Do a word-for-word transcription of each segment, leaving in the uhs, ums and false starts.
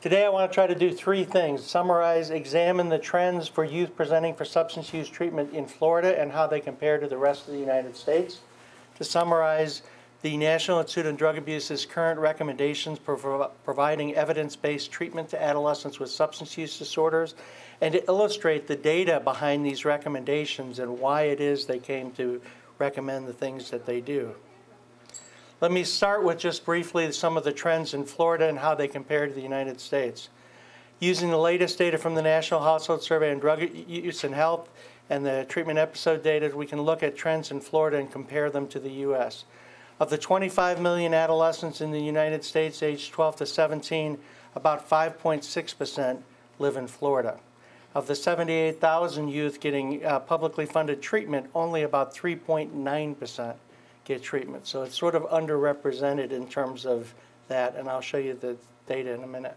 Today I want to try to do three things: summarize, examine the trends for youth presenting for substance use treatment in Florida and how they compare to the rest of the United States. To summarize, the National Institute on Drug Abuse's current recommendations for providing evidence-based treatment to adolescents with substance use disorders, and to illustrate the data behind these recommendations and why it is they came to recommend the things that they do. Let me start with just briefly some of the trends in Florida and how they compare to the United States. Using the latest data from the National Household Survey on Drug Use and Health and the treatment episode data, we can look at trends in Florida and compare them to the U S Of the twenty-five million adolescents in the United States aged twelve to seventeen, about five point six percent live in Florida. Of the seventy-eight thousand youth getting uh, publicly funded treatment, only about three point nine percent get treatment. So it's sort of underrepresented in terms of that, and I'll show you the data in a minute.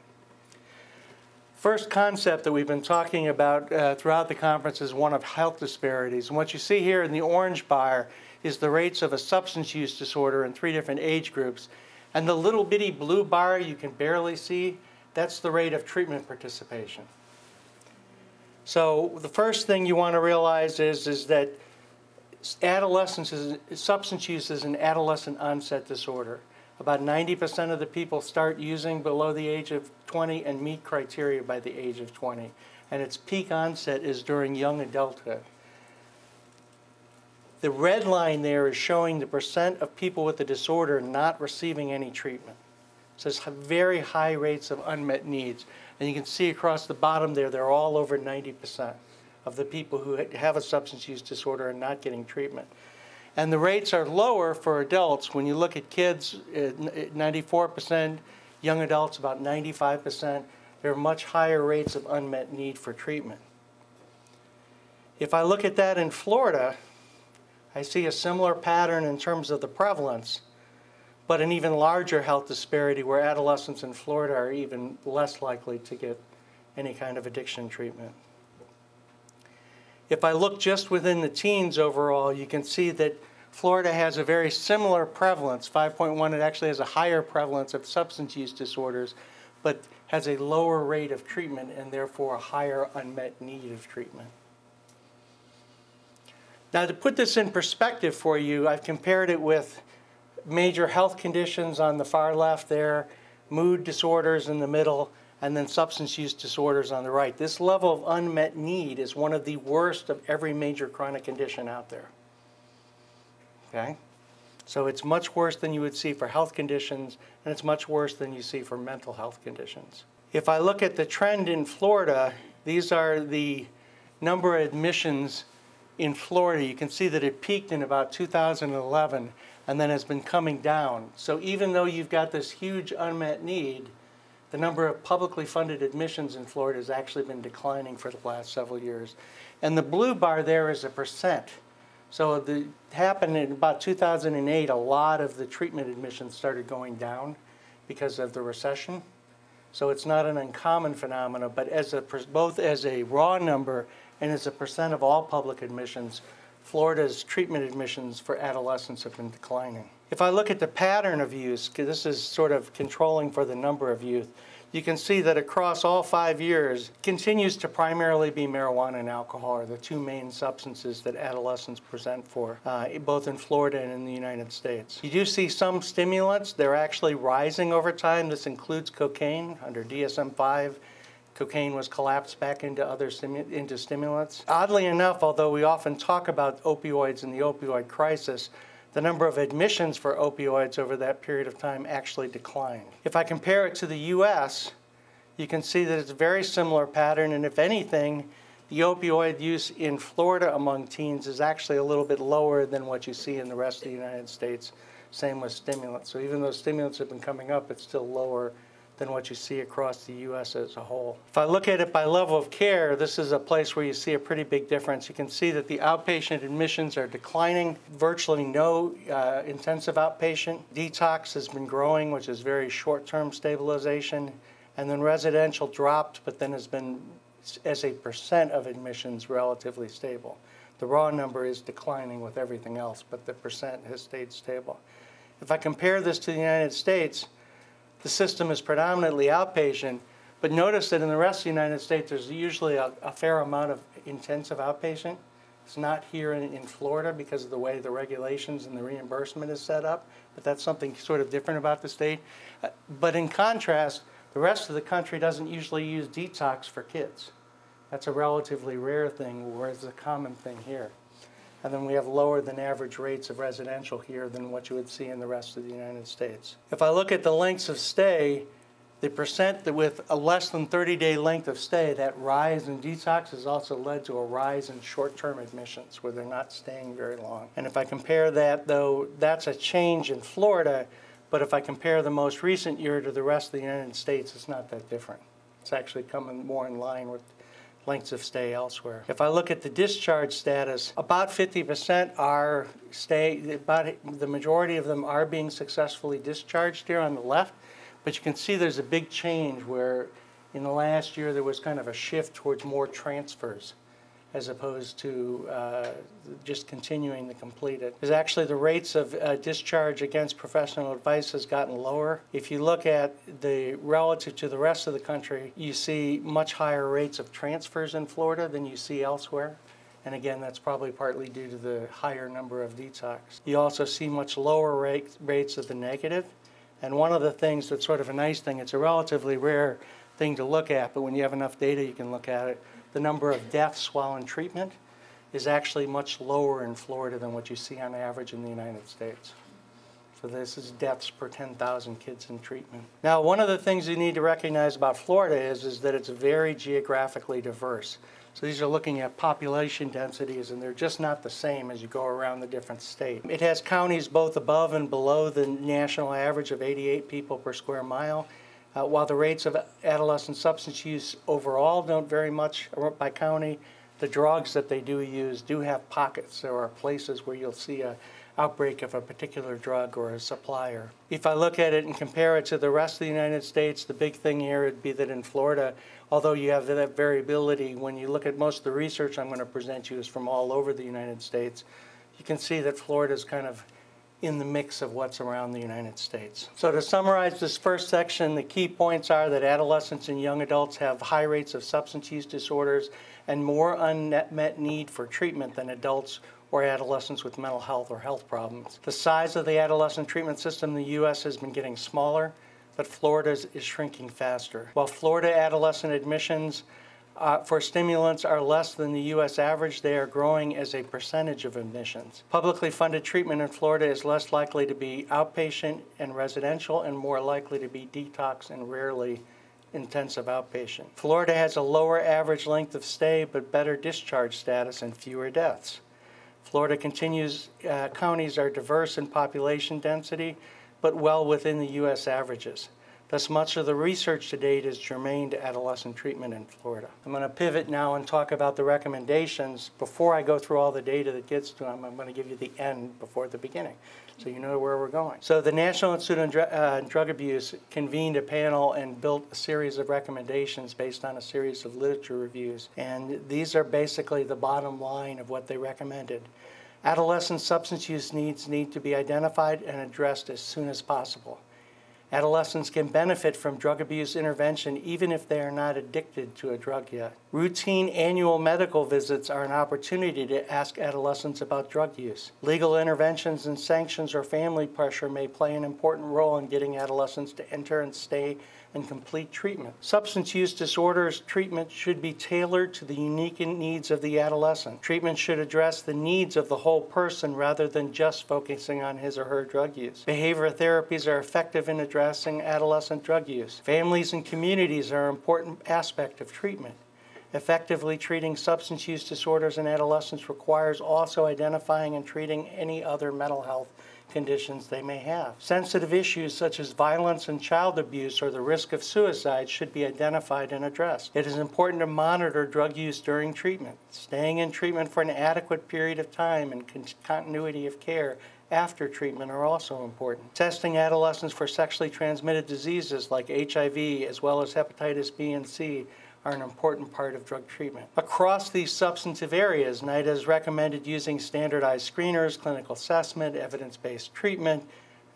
First concept that we've been talking about uh, throughout the conference is one of health disparities. And what you see here in the orange bar is the rates of a substance use disorder in three different age groups. And the little bitty blue bar you can barely see, that's the rate of treatment participation. So the first thing you want to realize is, is that adolescence is, substance use is an adolescent onset disorder. About ninety percent of the people start using below the age of twenty and meet criteria by the age of twenty. And its peak onset is during young adulthood. The red line there is showing the percent of people with the disorder not receiving any treatment. So it's very high rates of unmet needs. And you can see across the bottom there, they're all over ninety percent of the people who have a substance use disorder are not getting treatment. And the rates are lower for adults. When you look at kids, ninety-four percent, young adults about ninety-five percent, there are much higher rates of unmet need for treatment. If I look at that in Florida, I see a similar pattern in terms of the prevalence, but an even larger health disparity where adolescents in Florida are even less likely to get any kind of addiction treatment. If I look just within the teens overall, you can see that Florida has a very similar prevalence, five point one. It actually has a higher prevalence of substance use disorders, but has a lower rate of treatment and therefore a higher unmet need of treatment. Now, to put this in perspective for you, I've compared it with major health conditions on the far left there, mood disorders in the middle, and then substance use disorders on the right. This level of unmet need is one of the worst of every major chronic condition out there, okay? So it's much worse than you would see for health conditions, and it's much worse than you see for mental health conditions. If I look at the trend in Florida, these are the number of admissions in Florida. You can see that it peaked in about two thousand eleven and then has been coming down. So even though you've got this huge unmet need, the number of publicly funded admissions in Florida has actually been declining for the last several years. And the blue bar there is a percent. So it happened in about two thousand eight, a lot of the treatment admissions started going down because of the recession. So it's not an uncommon phenomenon, but as a, both as a raw number and as a percent of all public admissions, Florida's treatment admissions for adolescents have been declining. If I look at the pattern of use, because this is sort of controlling for the number of youth, you can see that across all five years, it continues to primarily be marijuana and alcohol are the two main substances that adolescents present for, uh, both in Florida and in the United States. You do see some stimulants. They're actually rising over time. This includes cocaine. Under D S M five, cocaine was collapsed back into other stimu into stimulants. Oddly enough, although we often talk about opioids and the opioid crisis, the number of admissions for opioids over that period of time actually declined. If I compare it to the U S, you can see that it's a very similar pattern, and if anything, the opioid use in Florida among teens is actually a little bit lower than what you see in the rest of the United States. Same with stimulants. So even though stimulants have been coming up, it's still lower than what you see across the U S as a whole. If I look at it by level of care, this is a place where you see a pretty big difference. You can see that the outpatient admissions are declining, virtually no uh, intensive outpatient. Detox has been growing, which is very short-term stabilization. And then residential dropped, but then has been, as a percent of admissions, relatively stable. The raw number is declining with everything else, but the percent has stayed stable. If I compare this to the United States, the system is predominantly outpatient, But notice that in the rest of the United States, there's usually a, a fair amount of intensive outpatient. It's not here in, in Florida because of the way the regulations and the reimbursement is set up, but that's something sort of different about the state. Uh, but in contrast, the rest of the country doesn't usually use detox for kids. That's a relatively rare thing, whereas it's a common thing here. And then we have lower than average rates of residential here than what you would see in the rest of the United States. If I look at the lengths of stay, the percent that with a less than thirty day length of stay, that rise in detox has also led to a rise in short-term admissions where they're not staying very long. And if I compare that, though, that's a change in Florida, but if I compare the most recent year to the rest of the United States, it's not that different. It's actually coming more in line with lengths of stay elsewhere. If I look at the discharge status, about fifty percent are stay, about the majority of them are being successfully discharged here on the left. But you can see there's a big change where in the last year there was kind of a shift towards more transfers as opposed to uh, just continuing to complete it. There's actually the rates of uh, discharge against professional advice has gotten lower. If you look at the relative to the rest of the country, you see much higher rates of transfers in Florida than you see elsewhere. And again, that's probably partly due to the higher number of detox. You also see much lower rate, rates of the negative. And one of the things that's sort of a nice thing, it's a relatively rare thing to look at, but when you have enough data, you can look at it. The number of deaths while in treatment is actually much lower in Florida than what you see on average in the United States. So this is deaths per ten thousand kids in treatment. Now, one of the things you need to recognize about Florida is, is that it's very geographically diverse. So these are looking at population densities, and they're just not the same as you go around the different states. It has counties both above and below the national average of eighty-eight people per square mile. Uh, while the rates of adolescent substance use overall don't vary much by county, the drugs that they do use do have pockets. There are places where you'll see an outbreak of a particular drug or a supplier. If I look at it and compare it to the rest of the United States, the big thing here would be that in Florida, although you have that variability, when you look at most of the research I'm going to present you is from all over the United States, you can see that Florida is kind of in the mix of what's around the United States. So to summarize this first section, the key points are that adolescents and young adults have high rates of substance use disorders and more unmet need for treatment than adults or adolescents with mental health or health problems. The size of the adolescent treatment system in the U S has been getting smaller, but Florida is shrinking faster. While Florida adolescent admissions uh, for stimulants are less than the U S average, they are growing as a percentage of admissions. Publicly funded treatment in Florida is less likely to be outpatient and residential and more likely to be detox and rarely intensive outpatient. Florida has a lower average length of stay but better discharge status and fewer deaths. Florida continues, uh, counties are diverse in population density, but well within the U S averages. Thus, much of the research to date is germane to adolescent treatment in Florida. I'm going to pivot now and talk about the recommendations. Before I go through all the data that gets to them, I'm going to give you the end before the beginning, so you know where we're going. So the National Institute on Dr- uh, Drug Abuse convened a panel and built a series of recommendations based on a series of literature reviews. And these are basically the bottom line of what they recommended. Adolescent substance use needs need to be identified and addressed as soon as possible. Adolescents can benefit from drug abuse intervention even if they are not addicted to a drug yet. Routine annual medical visits are an opportunity to ask adolescents about drug use. Legal interventions and sanctions or family pressure may play an important role in getting adolescents to enter and stay and complete treatment. Substance use disorders treatment should be tailored to the unique needs of the adolescent. Treatment should address the needs of the whole person rather than just focusing on his or her drug use. Behavioral therapies are effective in addressing addressing adolescent drug use. Families and communities are an important aspect of treatment. Effectively treating substance use disorders in adolescents requires also identifying and treating any other mental health conditions they may have. Sensitive issues such as violence and child abuse or the risk of suicide should be identified and addressed. It is important to monitor drug use during treatment. Staying in treatment for an adequate period of time and con- continuity of care after treatment are also important. Testing adolescents for sexually transmitted diseases like H I V as well as hepatitis B and C are an important part of drug treatment. Across these substantive areas, NIDA has recommended using standardized screeners, clinical assessment, evidence-based treatment,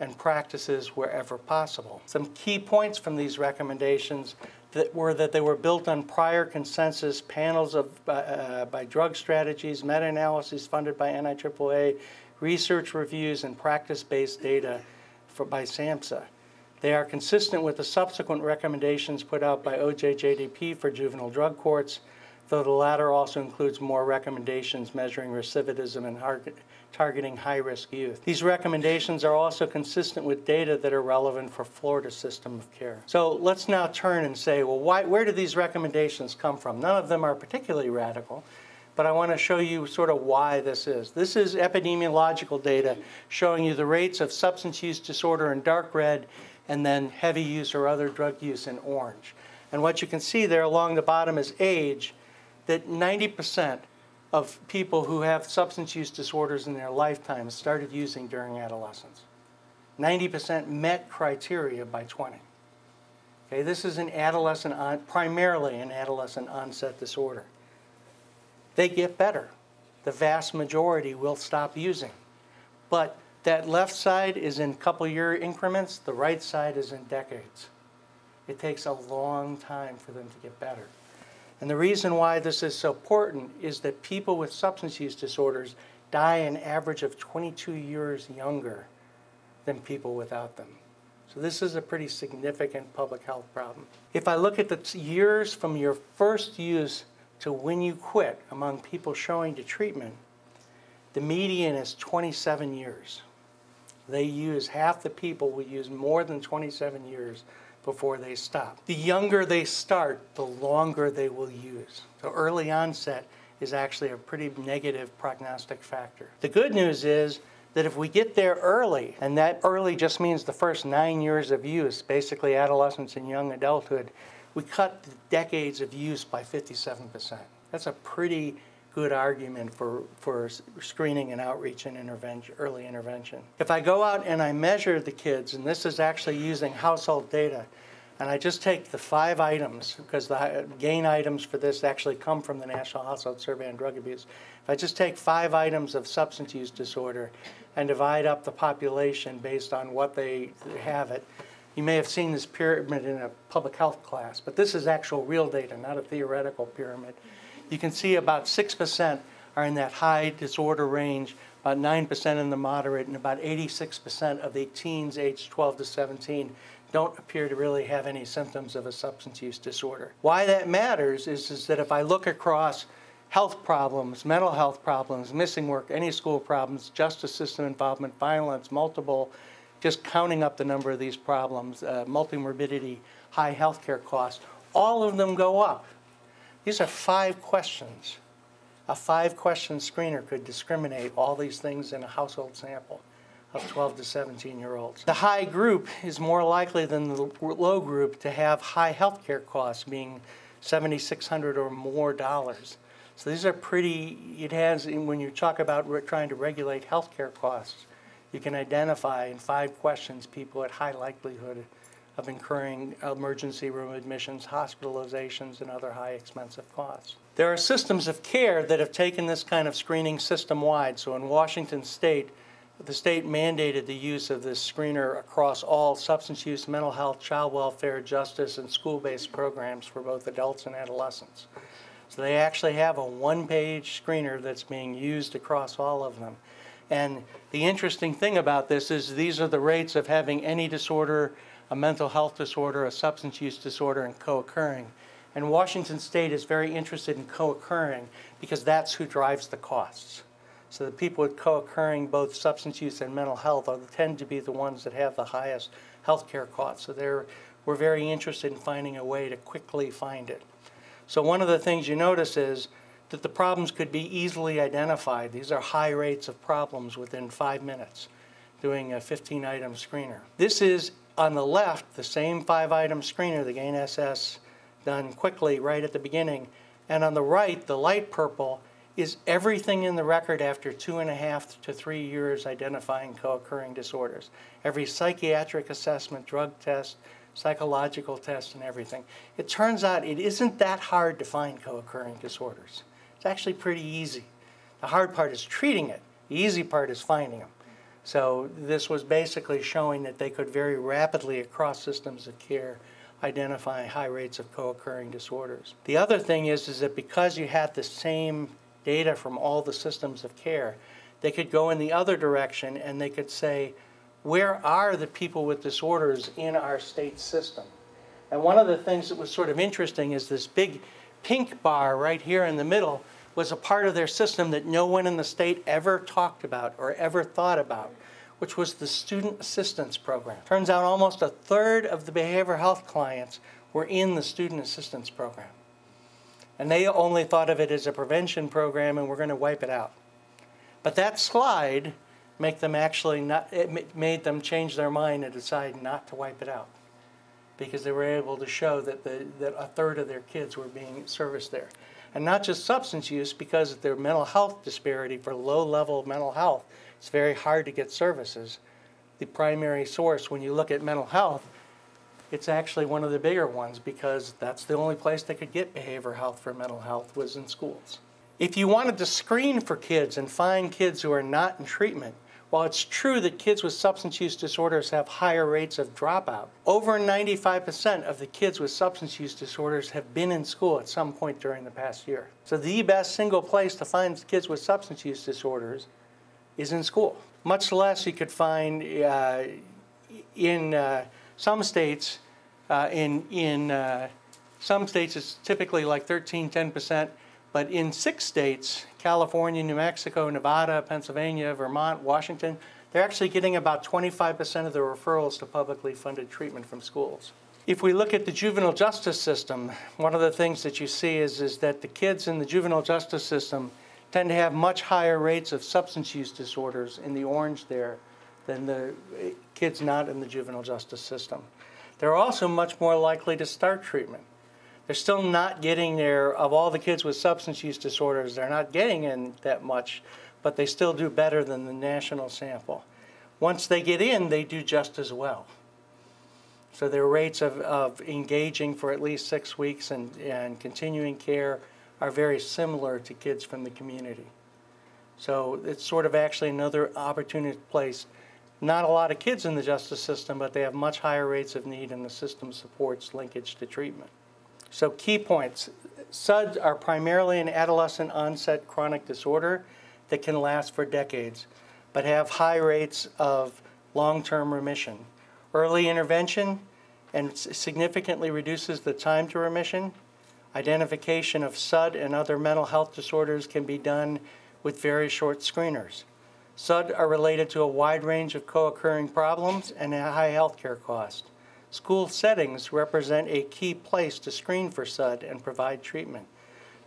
and practices wherever possible. Some key points from these recommendations that were that they were built on prior consensus panels of, uh, by Drug Strategies, meta-analyses funded by N I A A A, research reviews, and practice-based data for, by SAMHSA. They are consistent with the subsequent recommendations put out by O J J D P for juvenile drug courts, though the latter also includes more recommendations measuring recidivism and targeting high-risk youth. These recommendations are also consistent with data that are relevant for Florida's system of care. So let's now turn and say, well, why, where do these recommendations come from? None of them are particularly radical, but I want to show you sort of why this is. This is epidemiological data showing you the rates of substance use disorder in dark red and then heavy use or other drug use in orange. And what you can see there along the bottom is age, that ninety percent of people who have substance use disorders in their lifetime started using during adolescence. ninety percent met criteria by twenty. Okay, this is an adolescent, on, primarily an adolescent onset disorder. They get better. The vast majority will stop using. But that left side is in couple year increments, the right side is in decades. It takes a long time for them to get better. And the reason why this is so important is that people with substance use disorders die an average of twenty-two years younger than people without them. So this is a pretty significant public health problem. If I look at the years from your first use to when you quit among people showing to treatment, the median is twenty-seven years. They use, half the people will use more than twenty-seven years before they stop. The younger they start, the longer they will use. So early onset is actually a pretty negative prognostic factor. The good news is that if we get there early, and that early just means the first nine years of use, basically adolescence and young adulthood, we cut the decades of use by fifty-seven percent. That's a pretty good argument for, for screening and outreach and intervention, early intervention. If I go out and I measure the kids, and this is actually using household data, and I just take the five items, because the GAIN items for this actually come from the National Household Survey on Drug Abuse. If I just take five items of substance use disorder and divide up the population based on what they have it, you may have seen this pyramid in a public health class, but this is actual real data, not a theoretical pyramid. You can see about six percent are in that high disorder range, about nine percent in the moderate, and about eighty-six percent of the teens aged twelve to seventeen don't appear to really have any symptoms of a substance use disorder. Why that matters is, is that if I look across health problems, mental health problems, missing work, any school problems, justice system involvement, violence, multiple, just counting up the number of these problems, uh, multimorbidity, high healthcare costs, all of them go up. These are five questions. A five-question screener could discriminate all these things in a household sample of twelve to seventeen-year-olds. The high group is more likely than the low group to have high health care costs, being seven thousand six hundred dollars or more dollars. So these are pretty, it has, when you talk about trying to regulate health care costs, you can identify in five questions people at high likelihood of incurring emergency room admissions, hospitalizations, and other high expensive costs. There are systems of care that have taken this kind of screening system-wide. So in Washington state, the state mandated the use of this screener across all substance use, mental health, child welfare, justice, and school-based programs for both adults and adolescents. So they actually have a one-page screener that's being used across all of them. And the interesting thing about this is these are the rates of having any disorder, a mental health disorder, a substance use disorder, and co-occurring. And Washington State is very interested in co-occurring because that's who drives the costs. So the people with co-occurring, both substance use and mental health, are, tend to be the ones that have the highest health care costs. So they're, we're very interested in finding a way to quickly find it. So one of the things you notice is that the problems could be easily identified. These are high rates of problems within five minutes, doing a fifteen-item screener. This is on the left, the same five-item screener, the GAIN-S S, done quickly right at the beginning. And on the right, the light purple, is everything in the record after two and a half to three years identifying co-occurring disorders. Every psychiatric assessment, drug test, psychological test, and everything. It turns out it isn't that hard to find co-occurring disorders. It's actually pretty easy. The hard part is treating it. The easy part is finding them. So this was basically showing that they could very rapidly, across systems of care, identifying high rates of co-occurring disorders. The other thing is, is that because you had the same data from all the systems of care, they could go in the other direction and they could say, where are the people with disorders in our state system? And one of the things that was sort of interesting is this big pink bar right here in the middle was a part of their system that no one in the state ever talked about or ever thought about, which was the student assistance program. Turns out almost a third of the behavioral health clients were in the student assistance program. And they only thought of it as a prevention program and we're going to wipe it out. But that slide make them actually not, it made them change their mind and decide not to wipe it out, because they were able to show that, the, that a third of their kids were being serviced there. And not just substance use, because of their mental health disparity for low-level mental health, it's very hard to get services. The primary source, when you look at mental health, it's actually one of the bigger ones, because that's the only place they could get behavioral health for mental health was in schools. If you wanted to screen for kids and find kids who are not in treatment, while it's true that kids with substance use disorders have higher rates of dropout, over ninety-five percent of the kids with substance use disorders have been in school at some point during the past year. So the best single place to find kids with substance use disorders is in school. Much less you could find uh, in uh, some states, uh, in, in uh, some states it's typically like thirteen, ten percent, but in six states, California, New Mexico, Nevada, Pennsylvania, Vermont, Washington, they're actually getting about twenty-five percent of their referrals to publicly funded treatment from schools. If we look at the juvenile justice system, one of the things that you see is, is that the kids in the juvenile justice system tend to have much higher rates of substance use disorders in the orange there than the kids not in the juvenile justice system. They're also much more likely to start treatment. They're still not getting there, of all the kids with substance use disorders, they're not getting in that much, but they still do better than the national sample. Once they get in, they do just as well. So their rates of, of engaging for at least six weeks and, and continuing care are very similar to kids from the community. So it's sort of actually another opportunity place. Not a lot of kids in the justice system, but they have much higher rates of need and the system supports linkage to treatment. So key points. S U Ds are primarily an adolescent onset chronic disorder that can last for decades, but have high rates of long-term remission. Early intervention and significantly reduces the time to remission. Identification of S U D and other mental health disorders can be done with very short screeners. S U D are related to a wide range of co-occurring problems and a high healthcare cost. School settings represent a key place to screen for S U D and provide treatment.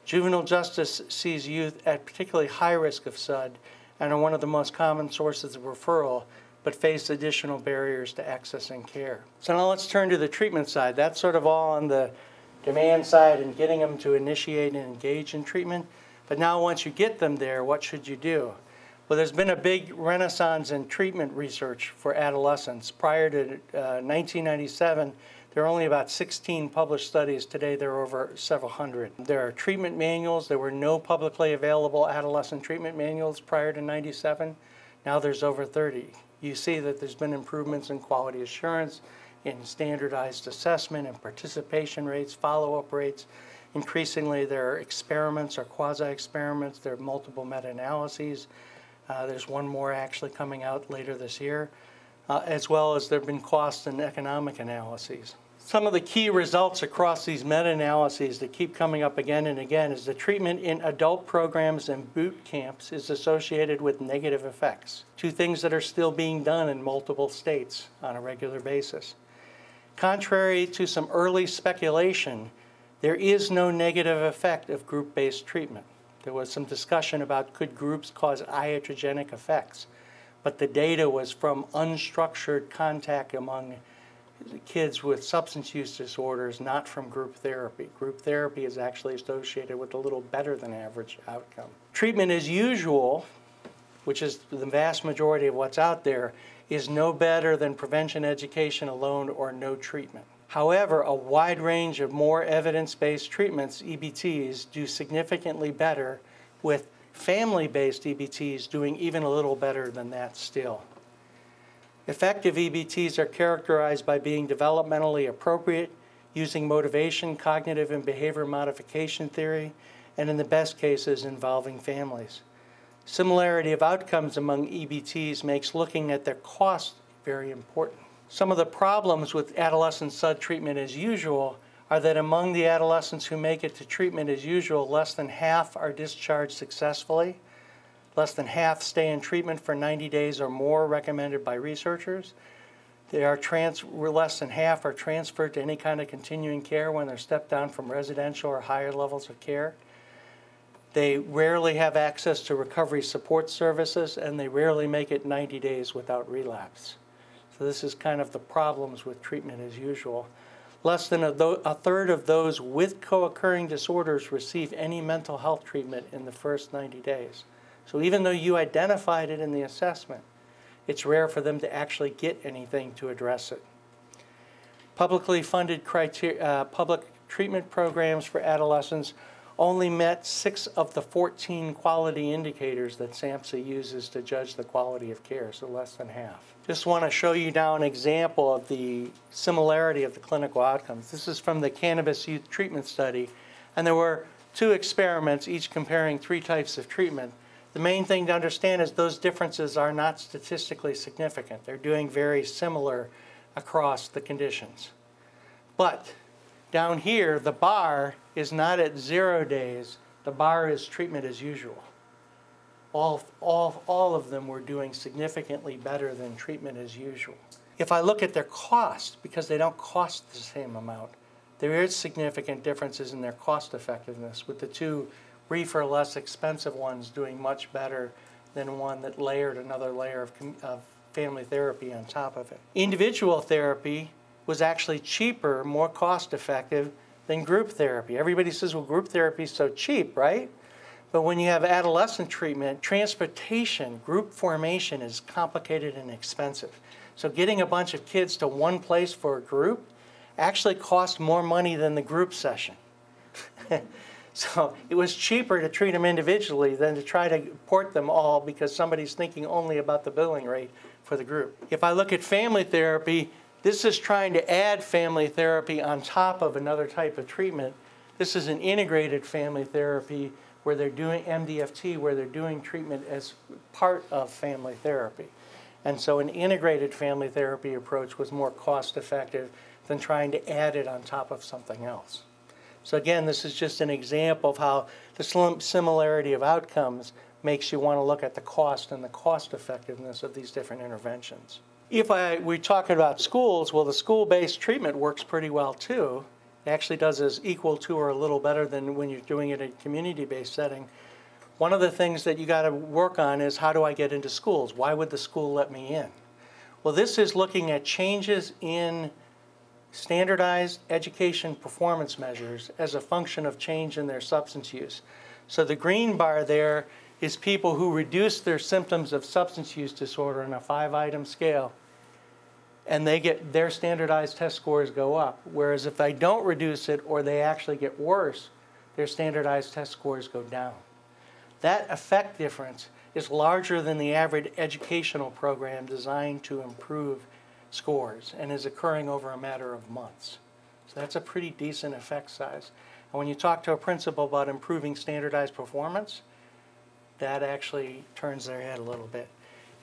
Juvenile justice sees youth at particularly high risk of S U D and are one of the most common sources of referral, but face additional barriers to accessing care. So now let's turn to the treatment side. That's sort of all on the demand side and getting them to initiate and engage in treatment. But now once you get them there, what should you do? Well, there's been a big renaissance in treatment research for adolescents. Prior to uh, nineteen ninety-seven, there were only about sixteen published studies. Today, there are over several hundred. There are treatment manuals. There were no publicly available adolescent treatment manuals prior to ninety-seven. Now there's over thirty. You see that there's been improvements in quality assurance, in standardized assessment, and participation rates, follow-up rates. Increasingly, there are experiments or quasi-experiments. There are multiple meta-analyses. Uh, there's one more actually coming out later this year, uh, as well as there have been cost and economic analyses. Some of the key results across these meta-analyses that keep coming up again and again is the treatment in adult programs and boot camps is associated with negative effects, two things that are still being done in multiple states on a regular basis. Contrary to some early speculation, there is no negative effect of group-based treatment. There was some discussion about could groups cause iatrogenic effects, but the data was from unstructured contact among kids with substance use disorders, not from group therapy. Group therapy is actually associated with a little better than average outcome. Treatment as usual, which is the vast majority of what's out there, is no better than prevention education alone or no treatment. However, a wide range of more evidence-based treatments, E B Ts, do significantly better, with family-based E B Ts doing even a little better than that still. Effective E B Ts are characterized by being developmentally appropriate, using motivation, cognitive, and behavior modification theory, and in the best cases, involving families. Similarity of outcomes among E B Ts makes looking at their cost very important. Some of the problems with adolescent S U D treatment as usual are that among the adolescents who make it to treatment as usual, less than half are discharged successfully. Less than half stay in treatment for ninety days or more, recommended by researchers. They are trans less than half are transferred to any kind of continuing care when they're stepped down from residential or higher levels of care. They rarely have access to recovery support services, and they rarely make it ninety days without relapse. So this is kind of the problems with treatment as usual. Less than a, a third of those with co-occurring disorders receive any mental health treatment in the first ninety days. So even though you identified it in the assessment, it's rare for them to actually get anything to address it. Publicly funded criteria, uh, public treatment programs for adolescents only met six of the fourteen quality indicators that SAMHSA uses to judge the quality of care, so less than half. Just want to show you now an example of the similarity of the clinical outcomes. This is from the Cannabis Youth Treatment Study, and there were two experiments, each comparing three types of treatment. The main thing to understand is those differences are not statistically significant. They're doing very similar across the conditions. But down here, the bar is not at zero days. The bar is treatment as usual. All, all, all of them were doing significantly better than treatment as usual. If I look at their cost, because they don't cost the same amount, there is significant differences in their cost effectiveness, with the two briefer, less expensive ones doing much better than one that layered another layer of, of family therapy on top of it. Individual therapy was actually cheaper, more cost-effective than group therapy. Everybody says, well, group therapy is so cheap, right? But when you have adolescent treatment, transportation, group formation is complicated and expensive. So getting a bunch of kids to one place for a group actually costs more money than the group session. So it was cheaper to treat them individually than to try to port them all because somebody's thinking only about the billing rate for the group. If I look at family therapy, this is trying to add family therapy on top of another type of treatment. This is an integrated family therapy where they're doing M D F T, where they're doing treatment as part of family therapy. And so an integrated family therapy approach was more cost-effective than trying to add it on top of something else. So again, this is just an example of how the similarity of outcomes makes you want to look at the cost and the cost effectiveness of these different interventions. If I, we're talking about schools, well, the school-based treatment works pretty well too. It actually does as equal to or a little better than when you're doing it in a community-based setting. One of the things that you got to work on is, how do I get into schools? Why would the school let me in? Well, this is looking at changes in standardized education performance measures as a function of change in their substance use. So the green bar there is people who reduce their symptoms of substance use disorder on a five-item scale, and they get their standardized test scores go up. Whereas if they don't reduce it or they actually get worse, their standardized test scores go down. That effect difference is larger than the average educational program designed to improve scores and is occurring over a matter of months. So that's a pretty decent effect size. And when you talk to a principal about improving standardized performance, that actually turns their head a little bit.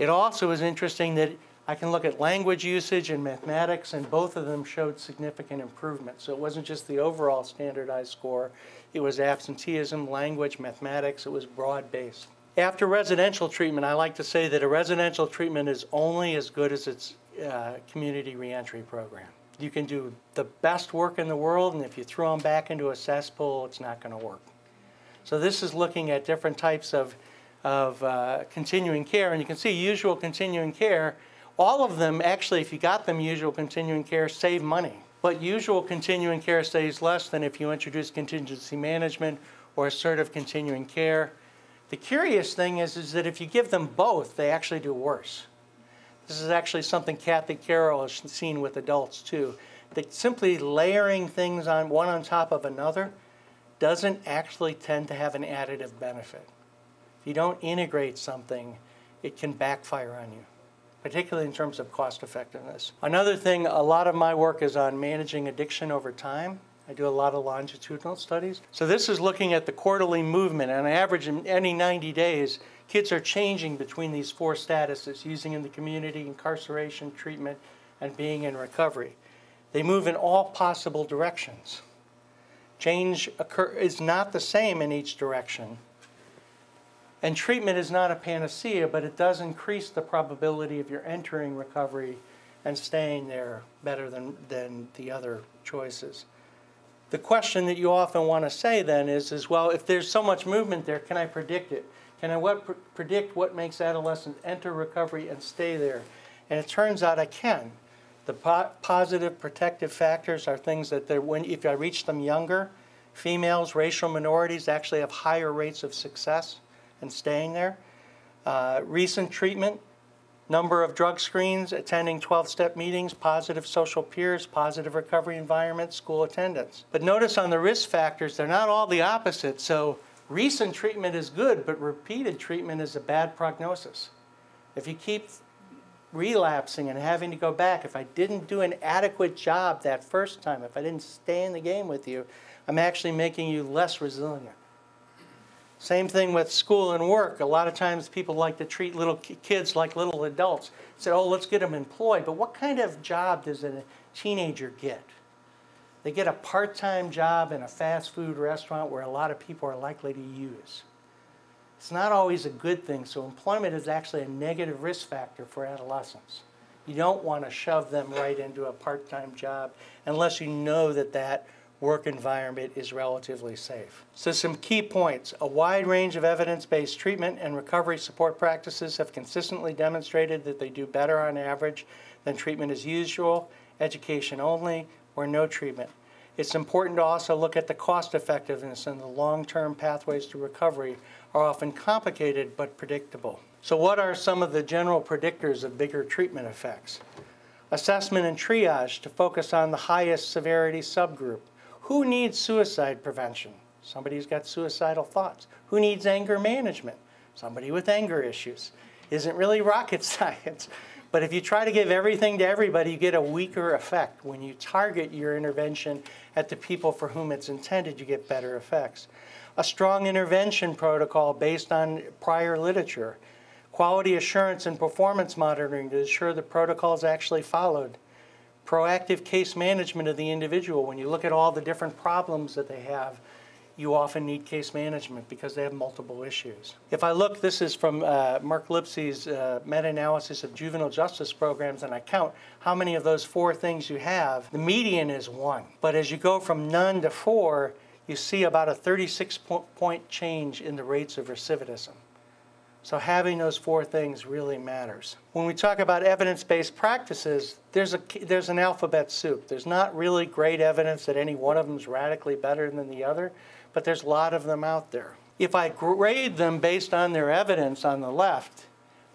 It also is interesting that I can look at language usage and mathematics, and both of them showed significant improvement. So it wasn't just the overall standardized score. It was absenteeism, language, mathematics. It was broad-based. After residential treatment, I like to say that a residential treatment is only as good as its Uh, community reentry program. You can do the best work in the world, and if you throw them back into a cesspool, it's not going to work. So this is looking at different types of, of uh, continuing care, and you can see usual continuing care, all of them actually, if you got them usual continuing care, save money. But usual continuing care saves less than if you introduce contingency management or assertive continuing care. The curious thing is, is that if you give them both, they actually do worse. This is actually something Kathy Carroll has seen with adults too, that simply layering things on one on top of another doesn't actually tend to have an additive benefit. If you don't integrate something, it can backfire on you. particularly in terms of cost effectiveness. Another thing, a lot of my work is on managing addiction over time. I do a lot of longitudinal studies. So this is looking at the quarterly movement. On average, in any ninety days, kids are changing between these four statuses, using in the community, incarceration, treatment, and being in recovery. They move in all possible directions. Change occur is not the same in each direction. And treatment is not a panacea, but it does increase the probability of your entering recovery and staying there better than, than the other choices. The question that you often want to say then is, is, well, if there's so much movement there, can I predict it? Can I what, pr predict what makes adolescents enter recovery and stay there? And it turns out I can. The po positive protective factors are things that they're, when, if I reach them younger, females, racial minorities actually have higher rates of success in staying there. Uh, recent treatment, number of drug screens, attending twelve-step meetings, positive social peers, positive recovery environment, school attendance. But notice on the risk factors, they're not all the opposite. So recent treatment is good, but repeated treatment is a bad prognosis. If you keep relapsing and having to go back, if I didn't do an adequate job that first time, if I didn't stay in the game with you, I'm actually making you less resilient. Same thing with school and work. A lot of times people like to treat little kids like little adults. Say, oh, let's get them employed. But what kind of job does a teenager get? They get a part-time job in a fast food restaurant where a lot of people are likely to use. It's not always a good thing. So employment is actually a negative risk factor for adolescents. You don't want to shove them right into a part-time job unless you know that that work environment is relatively safe. So some key points. A wide range of evidence-based treatment and recovery support practices have consistently demonstrated that they do better on average than treatment as usual, education only, or no treatment. It's important to also look at the cost effectiveness, and the long-term pathways to recovery are often complicated but predictable. So what are some of the general predictors of bigger treatment effects? Assessment and triage to focus on the highest severity subgroup. Who needs suicide prevention? Somebody who's got suicidal thoughts. Who needs anger management? Somebody with anger issues. Isn't really rocket science. But if you try to give everything to everybody, you get a weaker effect. When you target your intervention at the people for whom it's intended, you get better effects. A strong intervention protocol based on prior literature. Quality assurance and performance monitoring to ensure the protocol is actually followed. Proactive case management of the individual. When you look at all the different problems that they have, you often need case management because they have multiple issues. If I look, this is from uh, Mark Lipsy's uh, meta-analysis of juvenile justice programs, and I count how many of those four things you have. The median is one. But as you go from none to four, you see about a thirty-six point change in the rates of recidivism. So having those four things really matters. When we talk about evidence-based practices, there's, a, there's an alphabet soup. There's not really great evidence that any one of them is radically better than the other, but there's a lot of them out there. If I grade them based on their evidence on the left,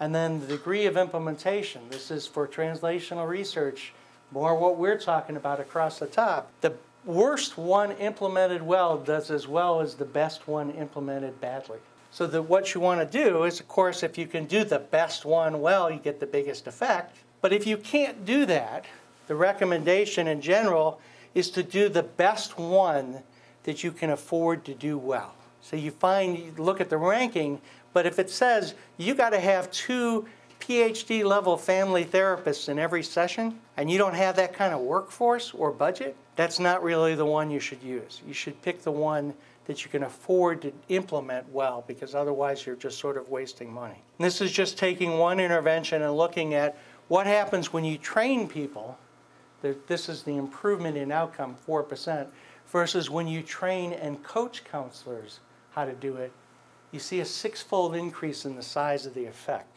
and then the degree of implementation, this is for translational research, more what we're talking about across the top, the worst one implemented well does as well as the best one implemented badly. So that what you want to do is, of course, if you can do the best one well, you get the biggest effect. But if you can't do that, the recommendation in general is to do the best one that you can afford to do well. So you find, you look at the ranking, but if it says you got to have two PhD level family therapists in every session, and you don't have that kind of workforce or budget, that's not really the one you should use. You should pick the one that you can afford to implement well, because otherwise you're just sort of wasting money. And this is just taking one intervention and looking at what happens when you train people. This is the improvement in outcome, four percent, versus when you train and coach counselors how to do it. You see a six-fold increase in the size of the effect.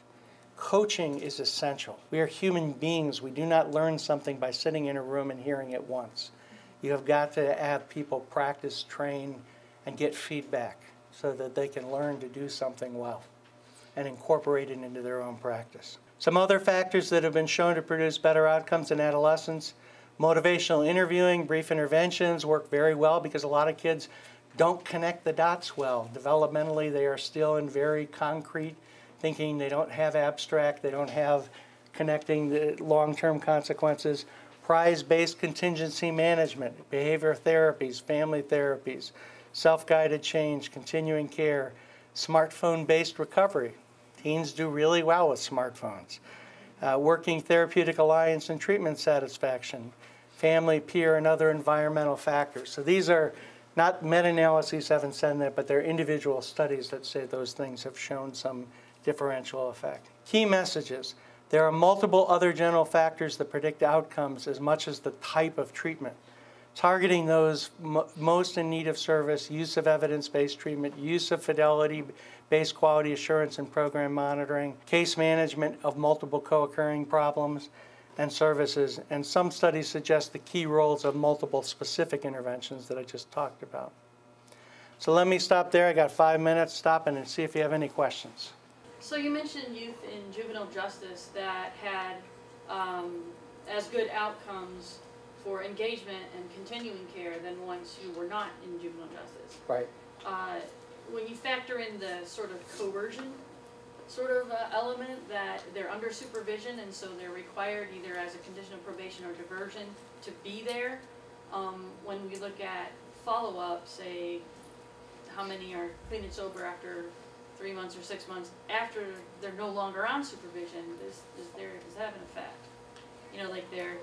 Coaching is essential. We are human beings. We do not learn something by sitting in a room and hearing it once. You have got to have people practice, train, and get feedback so that they can learn to do something well and incorporate it into their own practice. Some other factors that have been shown to produce better outcomes in adolescents: motivational interviewing, brief interventions work very well because a lot of kids don't connect the dots well. Developmentally, they are still in very concrete thinking. They don't have abstract, they don't have connecting the long-term consequences, prize-based contingency management, behavior therapies, family therapies, self-guided change, continuing care, smartphone-based recovery. Teens do really well with smartphones. Uh, working therapeutic alliance and treatment satisfaction, family, peer, and other environmental factors. So these are not meta-analyses, haven't said that, but they're individual studies that say those things have shown some differential effect. Key messages. There are multiple other general factors that predict outcomes as much as the type of treatment. Targeting those mo most in need of service, use of evidence-based treatment, use of fidelity-based quality assurance and program monitoring, case management of multiple co-occurring problems and services, and some studies suggest the key roles of multiple specific interventions that I just talked about. So let me stop there. I got five minutes. Stop and see if you have any questions. So you mentioned youth in juvenile justice that had um, as good outcomes for engagement and continuing care than ones who were not in juvenile justice. Right. Uh, when you factor in the sort of coercion sort of uh, element that they're under supervision and so they're required either as a condition of probation or diversion to be there, um, when we look at follow-up, say how many are clean and sober after three months or six months after they're no longer on supervision, is, is there, does that have an effect? You know, like they're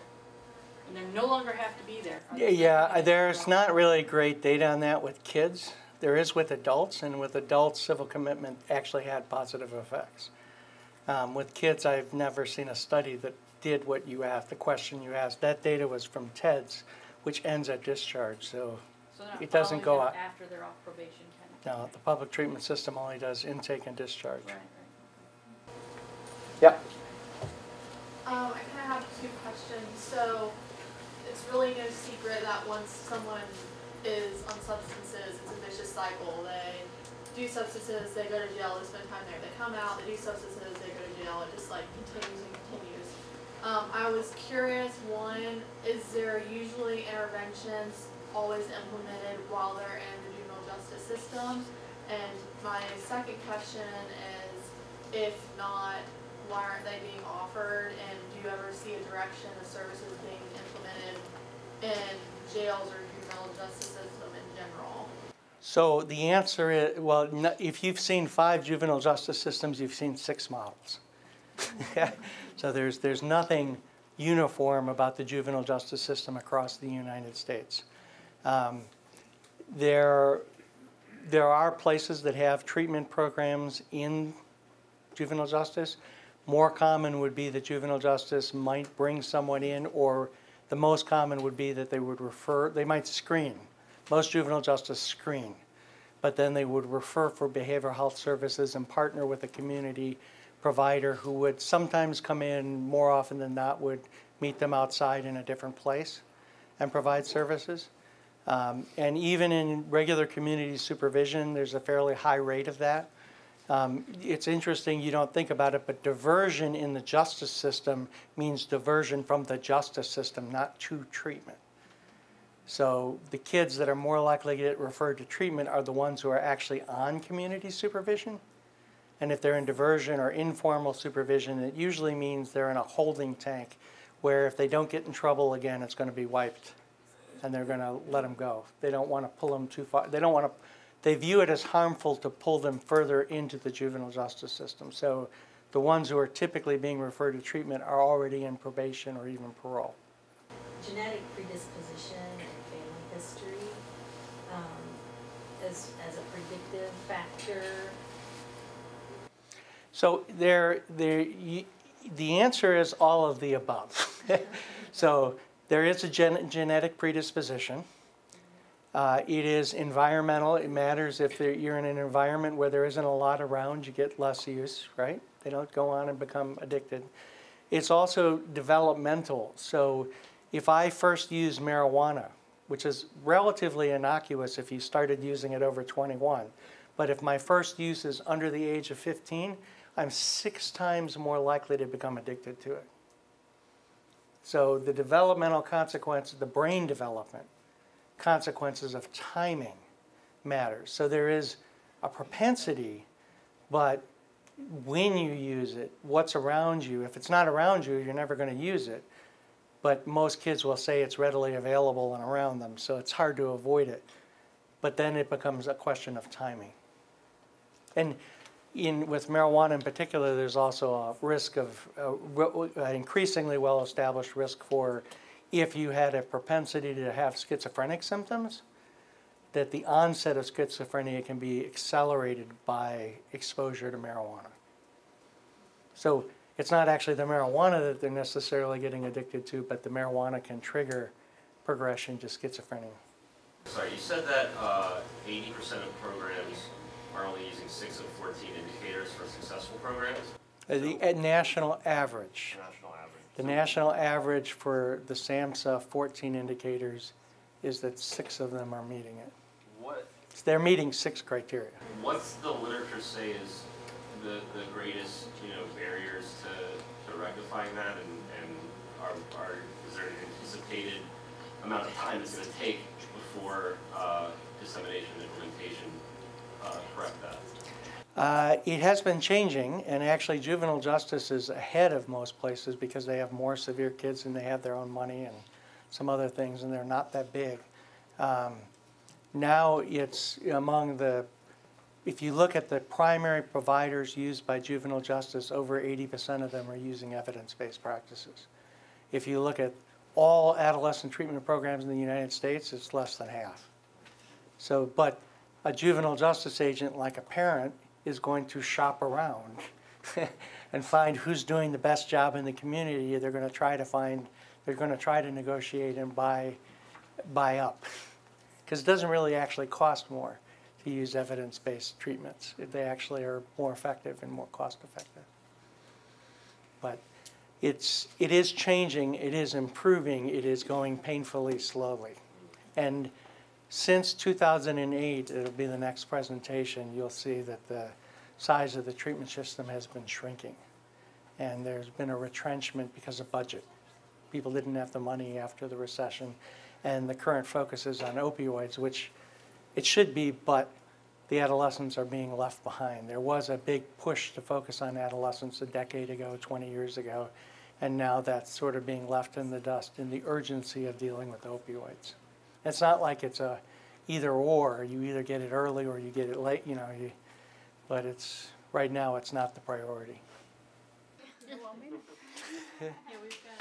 And they no longer have to be there. Yeah, yeah, there's not really great data on that with kids. There is with adults, and with adults, civil commitment actually had positive effects. Um, with kids, I've never seen a study that did what you asked, the question you asked. That data was from T E D S, which ends at discharge, so, so it doesn't go out after they're off probation. Kind of no, the public treatment system only does intake and discharge. Right, right. Yeah. Um, I kind of have two questions. So. It's really no secret that once someone is on substances, it's a vicious cycle. They do substances, they go to jail, they spend time there, they come out, they do substances, they go to jail. It just like continues and continues. Um, I was curious, one, is there usually interventions always implemented while they're in the juvenile justice system? And my second question is, if not, why aren't they being offered? And do you ever see a direction of services being implemented in jails or juvenile justice system in general? So the answer is, well, if you've seen five juvenile justice systems, you've seen six models. So there's, there's nothing uniform about the juvenile justice system across the United States. Um, there, there are places that have treatment programs in juvenile justice. More common would be that juvenile justice might bring someone in, or the most common would be that they would refer, they might screen. Most juvenile justice screen, but then they would refer for behavioral health services and partner with a community provider who would sometimes come in, more often than not would meet them outside in a different place and provide services. Um, and even in regular community supervision, there's a fairly high rate of that. Um, it's interesting, you don't think about it, but diversion in the justice system means diversion from the justice system, not to treatment. So the kids that are more likely to get referred to treatment are the ones who are actually on community supervision. And if they're in diversion or informal supervision, it usually means they're in a holding tank where if they don't get in trouble again, it's going to be wiped and they're going to let them go. They don't want to pull them too far. They don't want to... They view it as harmful to pull them further into the juvenile justice system. So the ones who are typically being referred to treatment are already in probation or even parole. Genetic predisposition and family history um, as, as a predictive factor. So there, there, you, the answer is all of the above. So there is a gen genetic predisposition. Uh, it is environmental. It matters if you're in an environment where there isn't a lot around, you get less use, right? They don't go on and become addicted. It's also developmental. So if I first use marijuana, which is relatively innocuous if you started using it over twenty-one, but if my first use is under the age of fifteen, I'm six times more likely to become addicted to it. So the developmental consequence, the brain development, consequences of timing matters. So there is a propensity, but when you use it, what's around you. If it's not around you, you're never going to use it. But most kids will say it's readily available and around them, so it's hard to avoid it. But then it becomes a question of timing. And in, with marijuana in particular, there's also a risk of, uh, an increasingly well-established risk for, if you had a propensity to have schizophrenic symptoms, that the onset of schizophrenia can be accelerated by exposure to marijuana. So it's not actually the marijuana that they're necessarily getting addicted to, but the marijuana can trigger progression to schizophrenia. Sorry, you said that uh, eighty percent of programs are only using six of fourteen indicators for successful programs? Uh, the so, national average. National average. The so, national average for the SAMHSA fourteen indicators is that six of them are meeting it. What? So they're meeting six criteria. What's the literature say is the, the greatest, you know, barriers to, to rectifying that, and, and are, are, is there an anticipated amount of time it's going to take before uh, dissemination and implementation uh, correct that? Uh, it has been changing, and actually juvenile justice is ahead of most places because they have more severe kids and they have their own money and some other things, and they're not that big. Um, now it's among the, if you look at the primary providers used by juvenile justice, over eighty percent of them are using evidence-based practices. If you look at all adolescent treatment programs in the United States, it's less than half. So, but a juvenile justice agent, like a parent, is going to shop around and find who's doing the best job in the community. They're going to try to find They're going to try to negotiate and buy, buy up, because it doesn't really actually cost more to use evidence-based treatments. They actually are more effective and more cost-effective. But it's, it is changing, it is improving, it is going painfully slowly. And since two thousand eight, it'll be the next presentation, you'll see that the size of the treatment system has been shrinking. And there's been a retrenchment because of budget. People didn't have the money after the recession, and the current focus is on opioids, which it should be, but the adolescents are being left behind. There was a big push to focus on adolescents a decade ago, twenty years ago, and now that's sort of being left in the dust in the urgency of dealing with opioids. It's not like it's a either or, you either get it early or you get it late, you know, you, but it's, right now it's not the priority. Well, maybe. Yeah, we've got